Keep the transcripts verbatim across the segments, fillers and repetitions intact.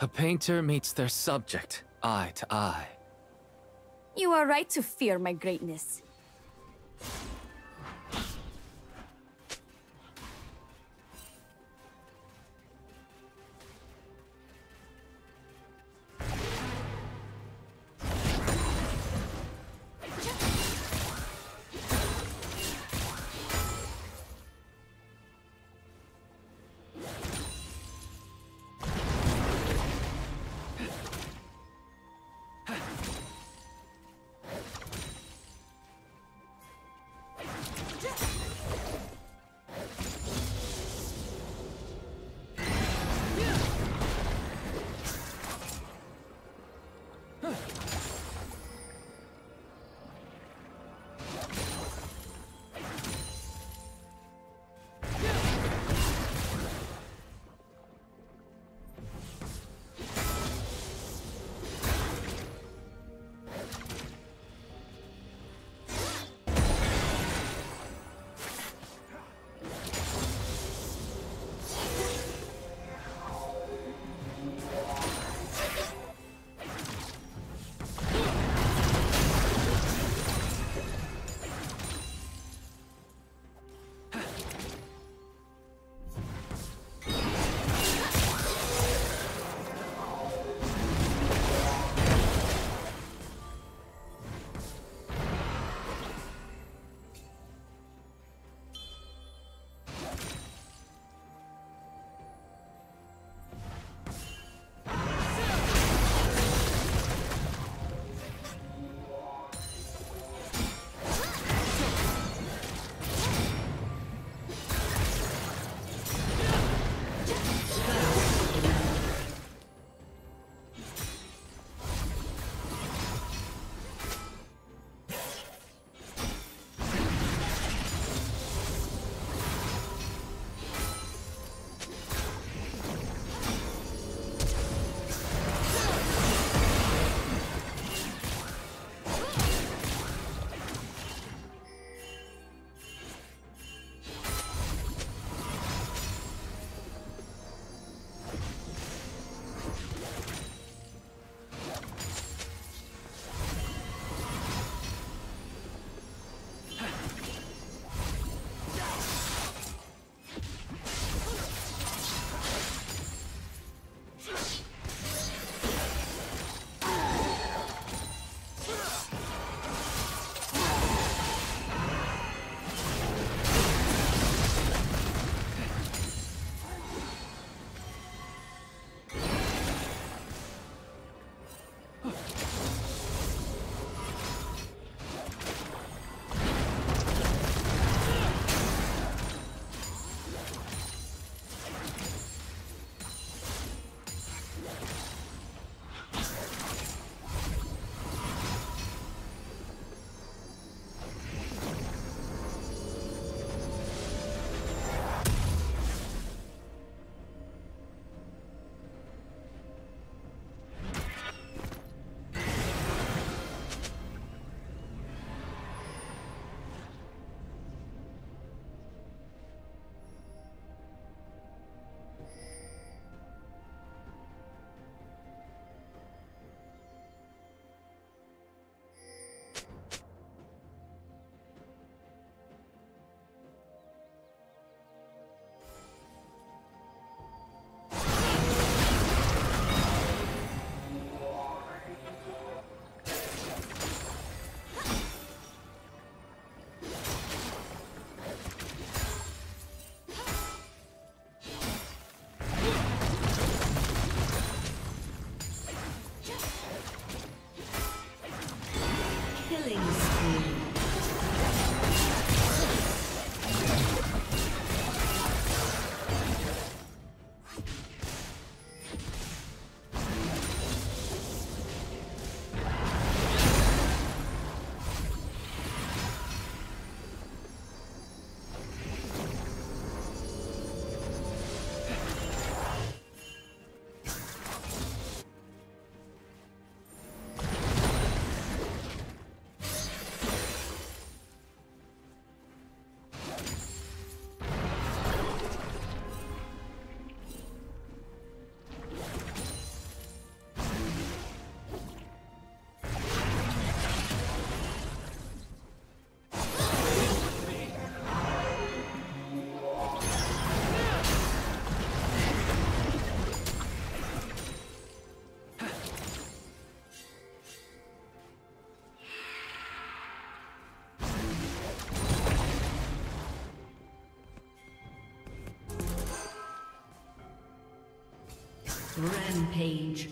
A painter meets their subject, eye to eye. You are right to fear my greatness. Rampage.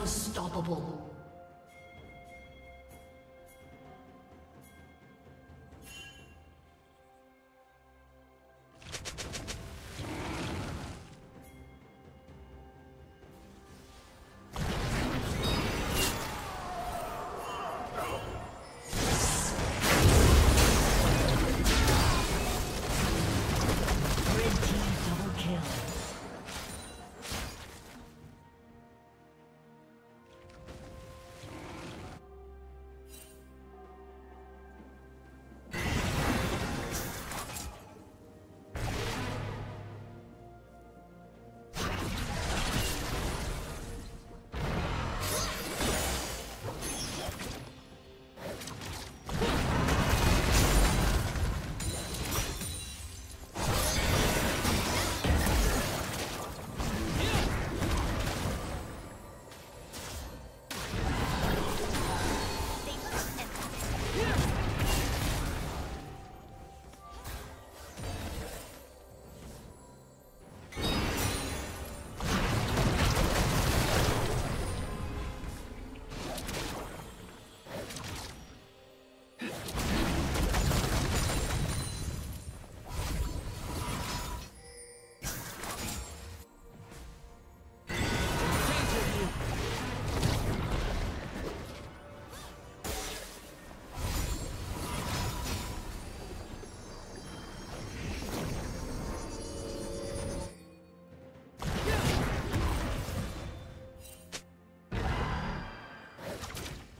Unstoppable.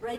The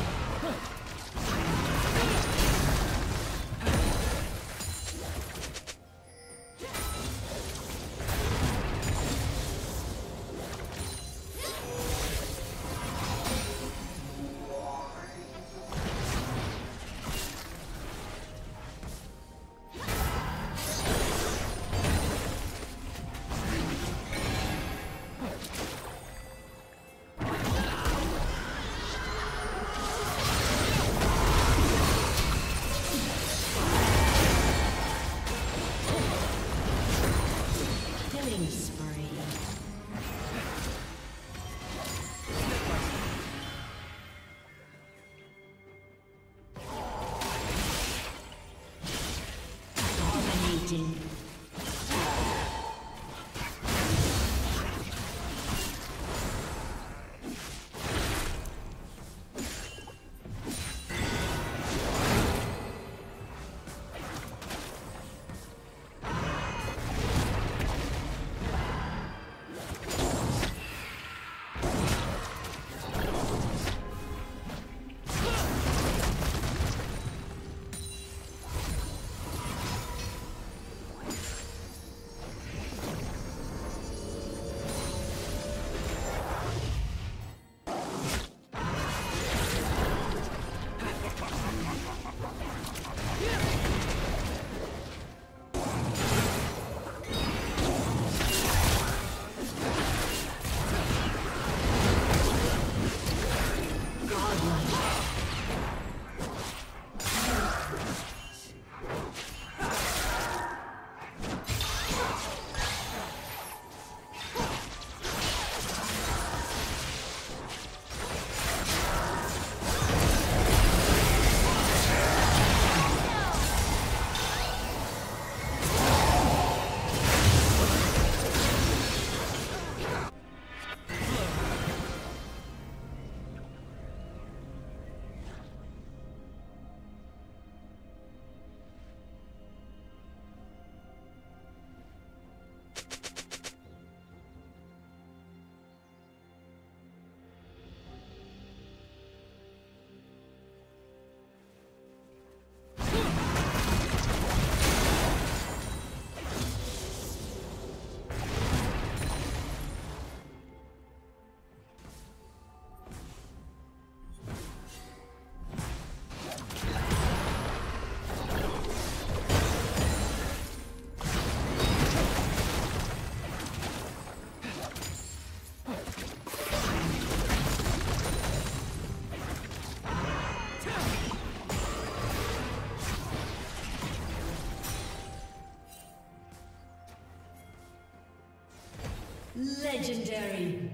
Legendary.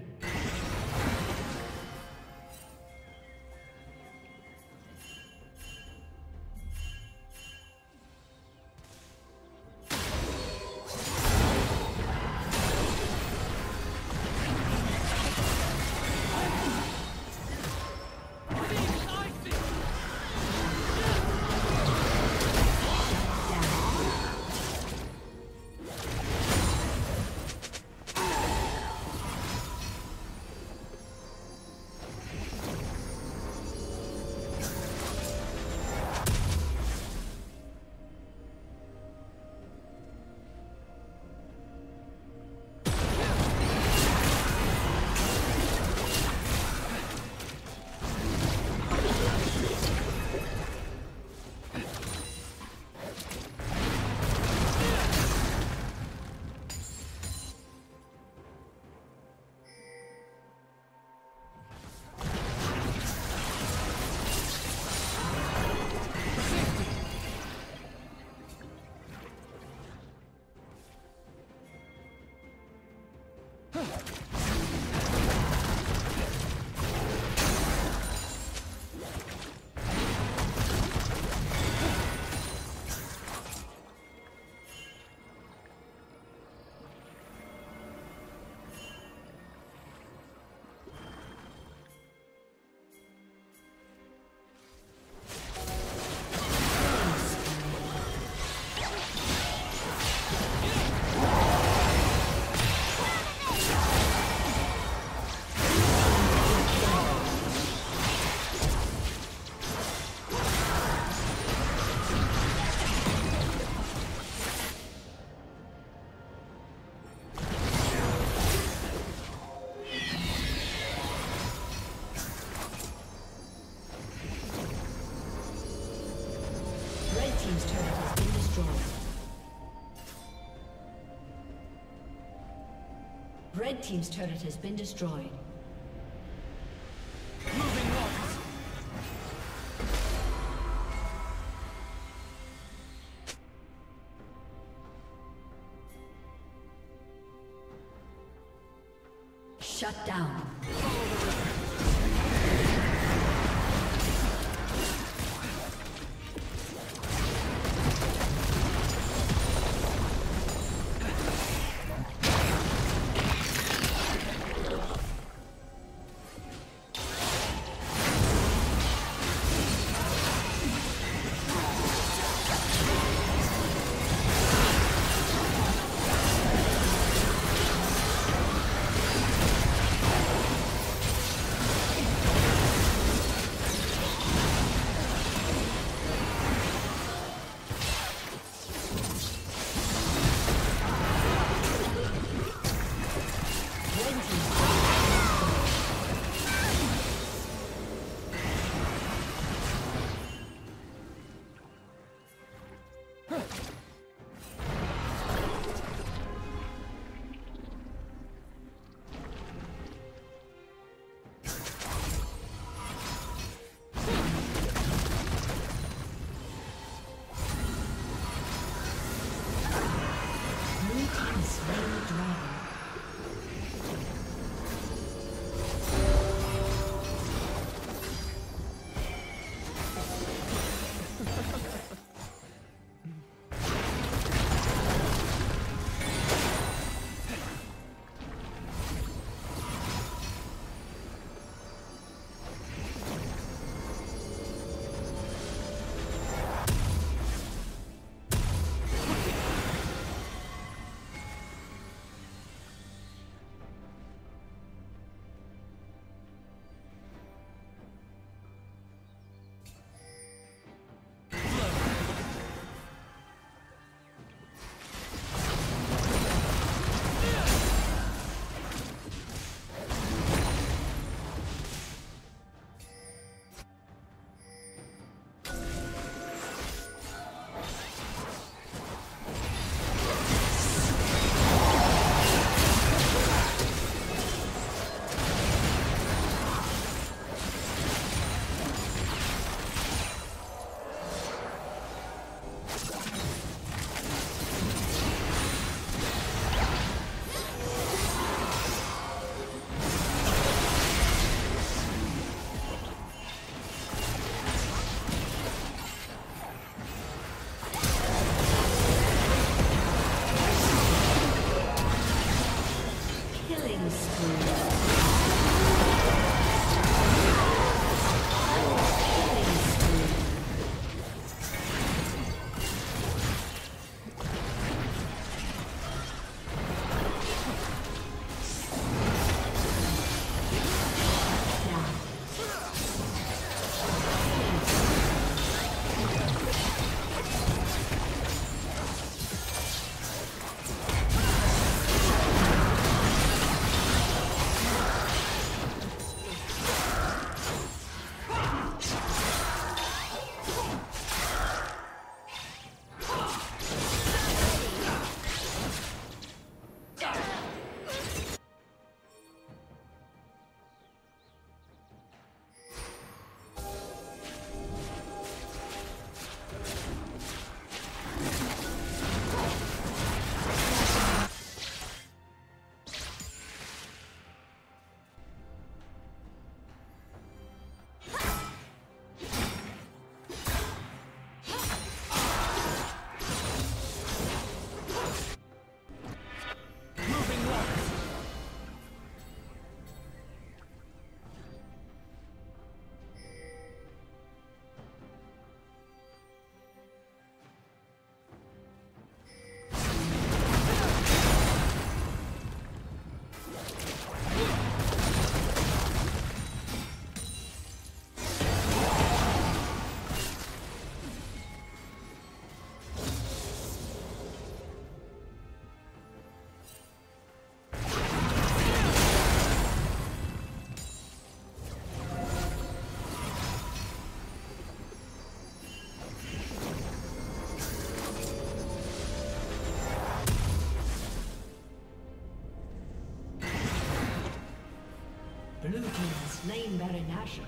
Red Team's turret has been destroyed. Blue team has slain Baron Nashor.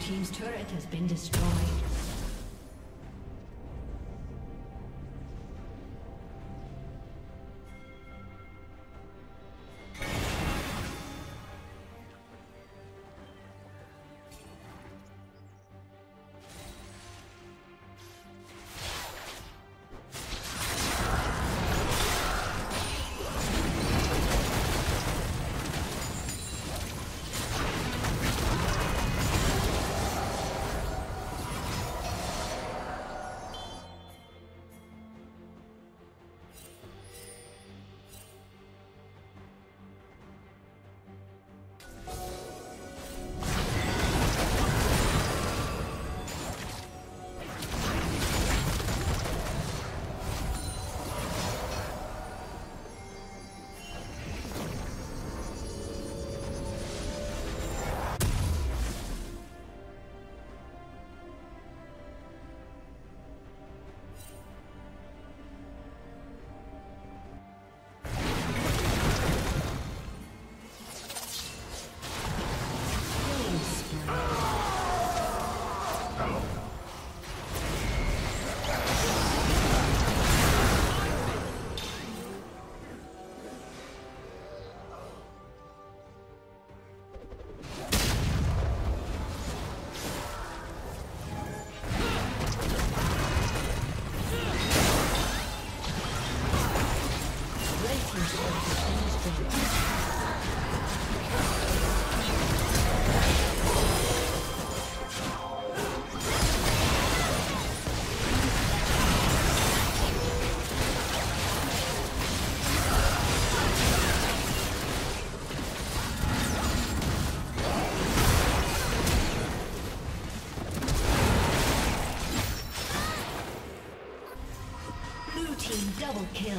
Team's turret has been destroyed. Double kill.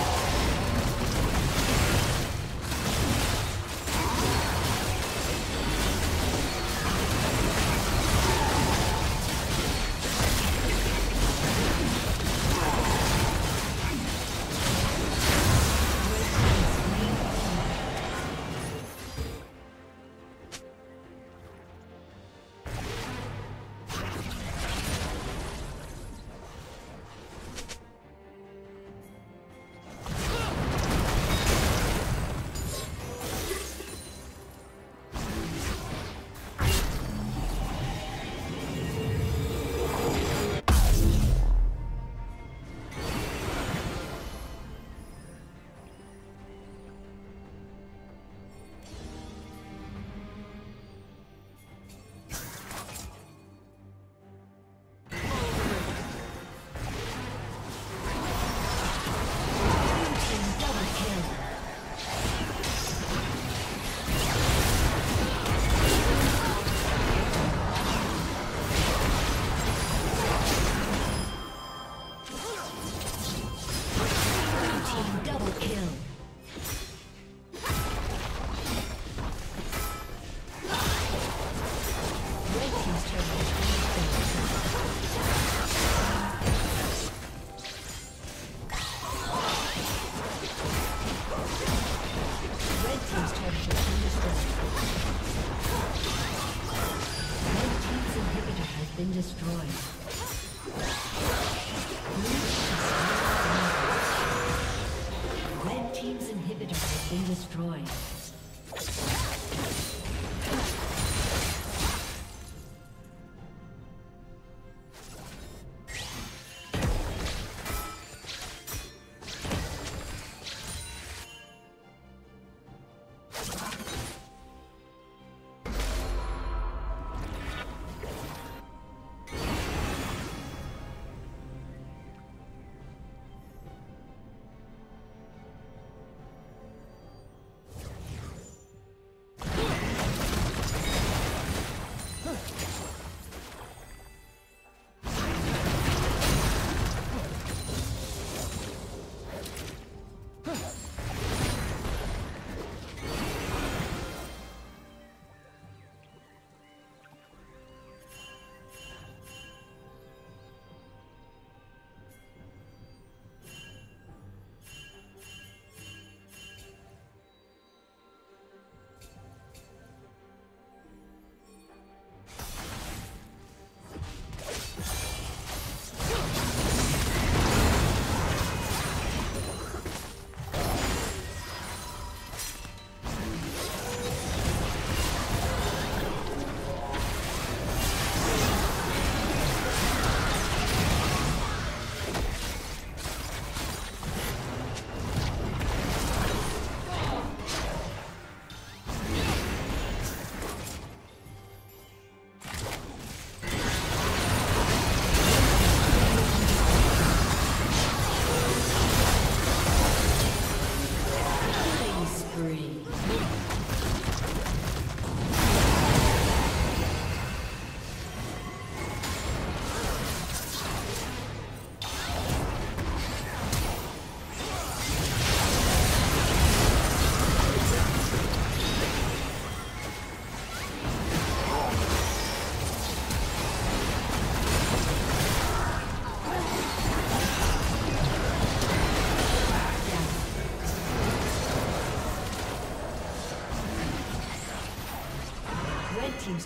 Team's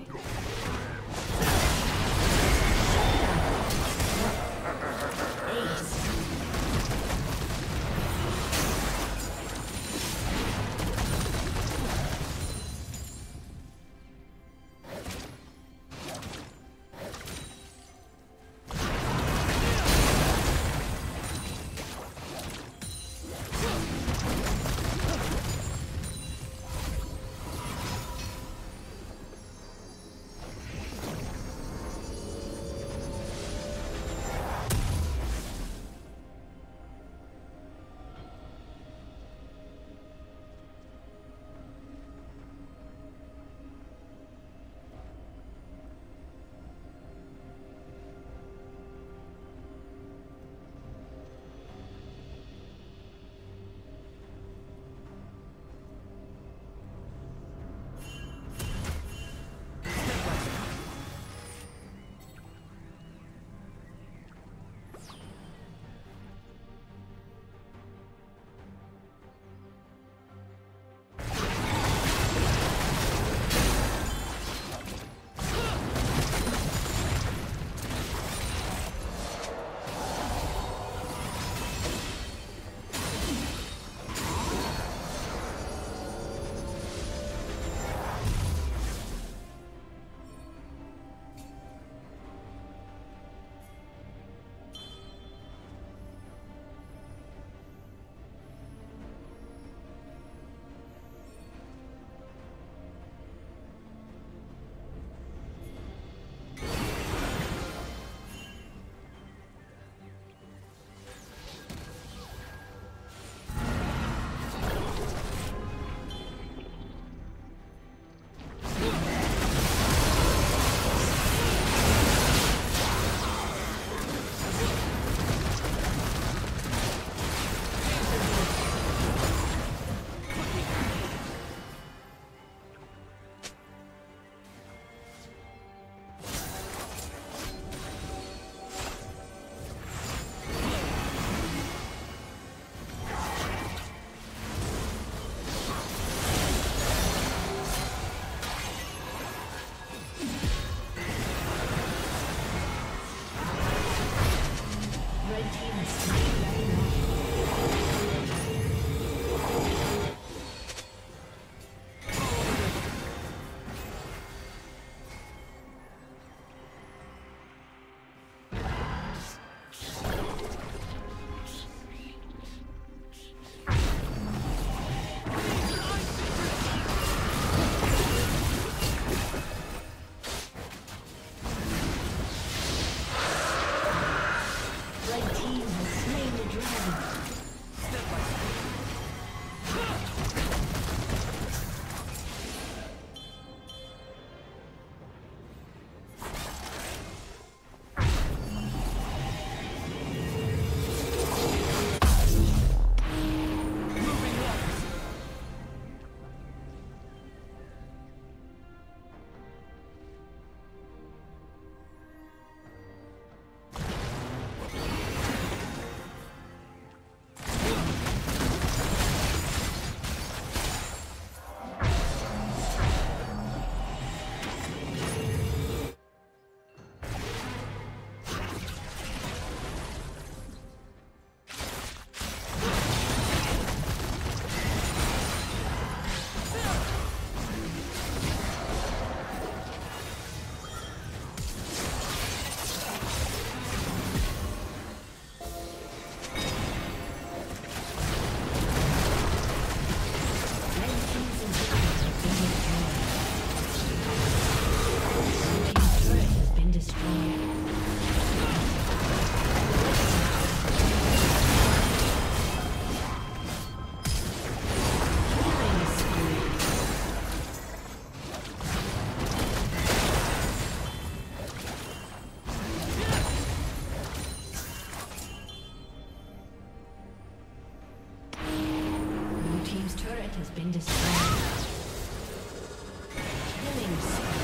turret has been destroyed. Killing spree.